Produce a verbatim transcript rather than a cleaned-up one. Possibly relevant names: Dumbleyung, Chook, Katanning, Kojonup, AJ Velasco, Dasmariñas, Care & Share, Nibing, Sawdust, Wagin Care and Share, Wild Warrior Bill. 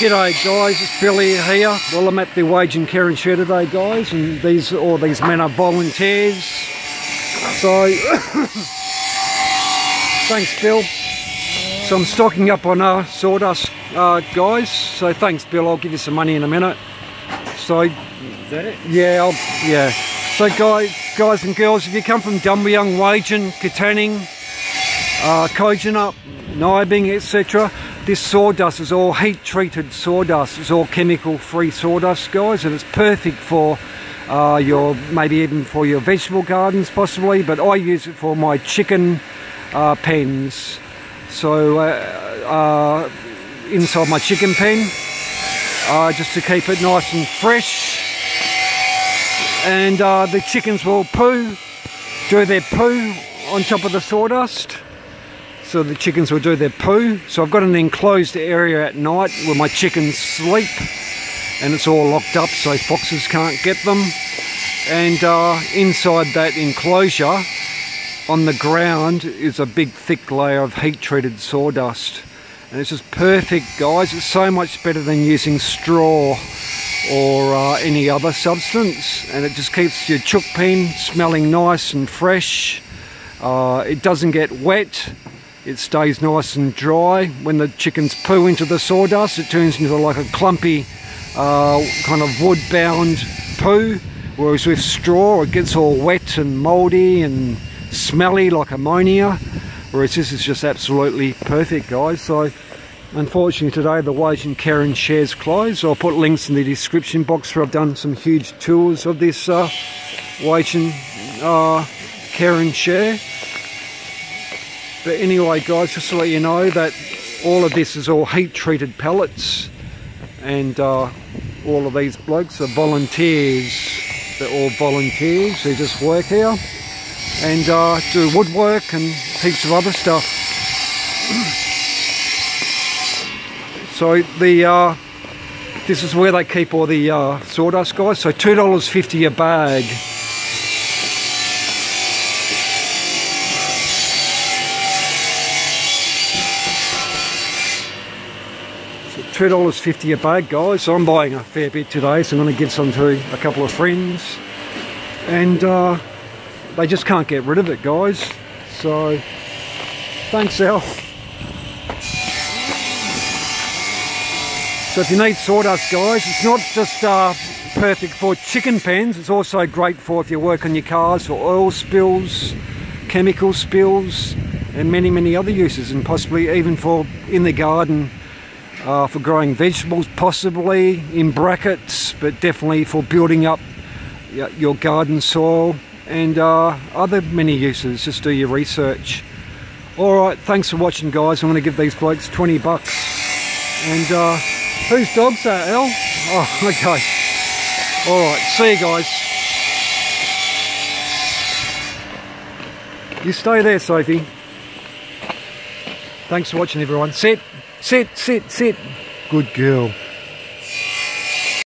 G'day guys, it's Billy here. Well, I'm at the Wagin Care and Share today, guys, and these all these men are volunteers. So thanks, Bill. So I'm stocking up on uh, sawdust, uh, guys. So thanks, Bill. I'll give you some money in a minute. So is that it? Yeah, I'll, yeah. So guys, guys and girls, if you come from Dumbleyung, Wagin, Katanning, uh, Kojonup, Nibing, et cetera. This sawdust is all heat-treated sawdust. It's all chemical-free sawdust, guys, and it's perfect for uh, your, maybe even for your vegetable gardens, possibly, but I use it for my chicken uh, pens. So, uh, uh, inside my chicken pen, uh, just to keep it nice and fresh. And uh, the chickens will poo, do their poo on top of the sawdust. So the chickens will do their poo. So I've got an enclosed area at night where my chickens sleep, and it's all locked up so foxes can't get them. And uh, inside that enclosure on the ground is a big thick layer of heat-treated sawdust, and it's just perfect, guys. It's so much better than using straw or uh, any other substance, and it just keeps your chookpen smelling nice and fresh. Uh, it doesn't get wet. It stays nice and dry. When the chickens poo into the sawdust, it turns into like a clumpy uh, kind of wood-bound poo, whereas with straw it gets all wet and mouldy and smelly like ammonia, whereas this is just absolutely perfect, guys. So unfortunately today the Wagin Care and Share's closed. I'll put links in the description box where I've done some huge tours of this uh, Wagin uh, Care and Share. But anyway, guys, just to let you know that all of this is all heat-treated pellets, and uh, all of these blokes are volunteers. They're all volunteers who just work here and uh, do woodwork and heaps of other stuff. So the uh, this is where they keep all the uh, sawdust, guys. So two dollars fifty a bag. two dollars fifty a bag, guys. So I'm buying a fair bit today, so I'm going to give some to a couple of friends, and uh, they just can't get rid of it, guys. So thanks, Al. So if you need sawdust, guys, it's not just uh, perfect for chicken pens, it's also great for if you work on your cars for oil spills, chemical spills, and many many other uses, and possibly even for in the garden. Uh, for growing vegetables, possibly in brackets, but definitely for building up your garden soil, and uh, other many uses. Just do your research. Alright, thanks for watching, guys. I'm going to give these blokes twenty bucks. And uh, whose dog's that, Al? Oh, okay. Alright, see you guys. You stay there, Sophie. Thanks for watching, everyone. Sit. Sit, sit, sit. Good girl.